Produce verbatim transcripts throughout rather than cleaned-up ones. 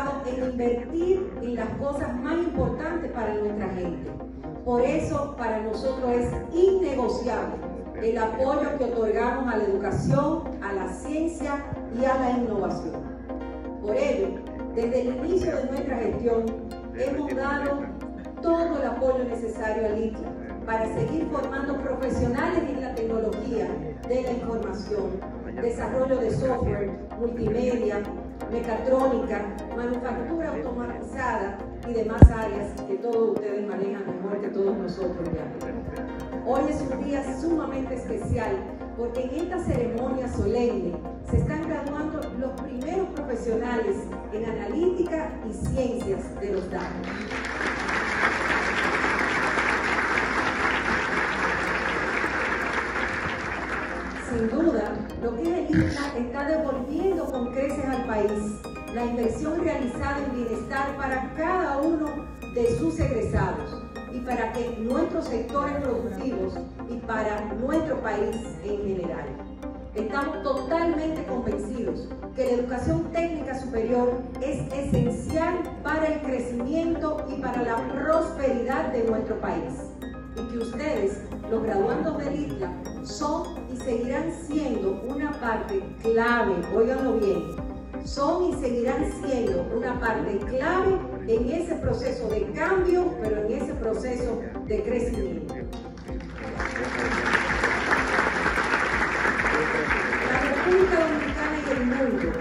pensado en invertir en las cosas más importantes para nuestra gente. Por eso, para nosotros es innegociable el apoyo que otorgamos a la educación, a la ciencia y a la innovación. Por ello, desde el inicio de nuestra gestión, hemos dado todo el apoyo necesario al I T L A para seguir formando profesionales en la tecnología de la información, desarrollo de software, multimedia, mecatrónica, manufactura automatizada y demás áreas que todos ustedes manejan mejor que todos nosotros ya. Hoy es un día sumamente especial porque en esta ceremonia solemne se están graduando los primeros profesionales en analítica y ciencias de los datos. Sin duda, lo que es el I T L A está devolviendo con creces al país la inversión realizada en bienestar para cada uno de sus egresados y para que nuestros sectores productivos y para nuestro país en general. Estamos totalmente convencidos que la educación técnica superior es esencial para el crecimiento y para la prosperidad de nuestro país y que ustedes, los graduandos del I T L A, son y seguirán siendo una parte clave, óiganlo bien, son y seguirán siendo una parte clave en ese proceso de cambio, pero en ese proceso de crecimiento. La República Dominicana y el mundo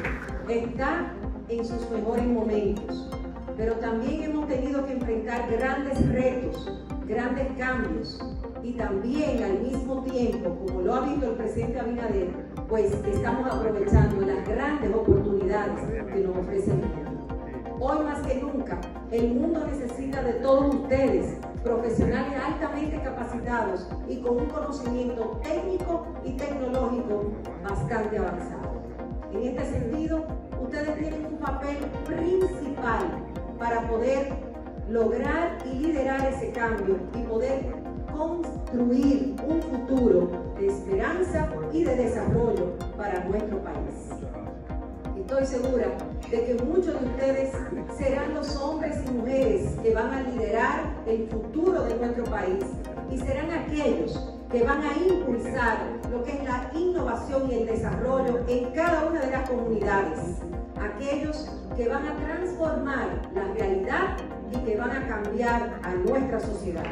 está en sus mejores momentos, pero también hemos tenido que enfrentar grandes retos, grandes cambios, y también al mismo tiempo, como lo ha visto el presidente Abinader, pues estamos aprovechando las grandes oportunidades que nos ofrece el mundo. Hoy más que nunca, el mundo necesita de todos ustedes, profesionales altamente capacitados y con un conocimiento técnico y tecnológico bastante avanzado. En este sentido, ustedes tienen un papel principal para poder lograr y liderar ese cambio y poder construir un futuro de esperanza y de desarrollo para nuestro país. Estoy segura de que muchos de ustedes serán los hombres y mujeres que van a liderar el futuro de nuestro país y serán aquellos que van a impulsar lo que es la innovación y el desarrollo en cada una de las comunidades, aquellos que van a transformar la realidad y que van a cambiar a nuestra sociedad.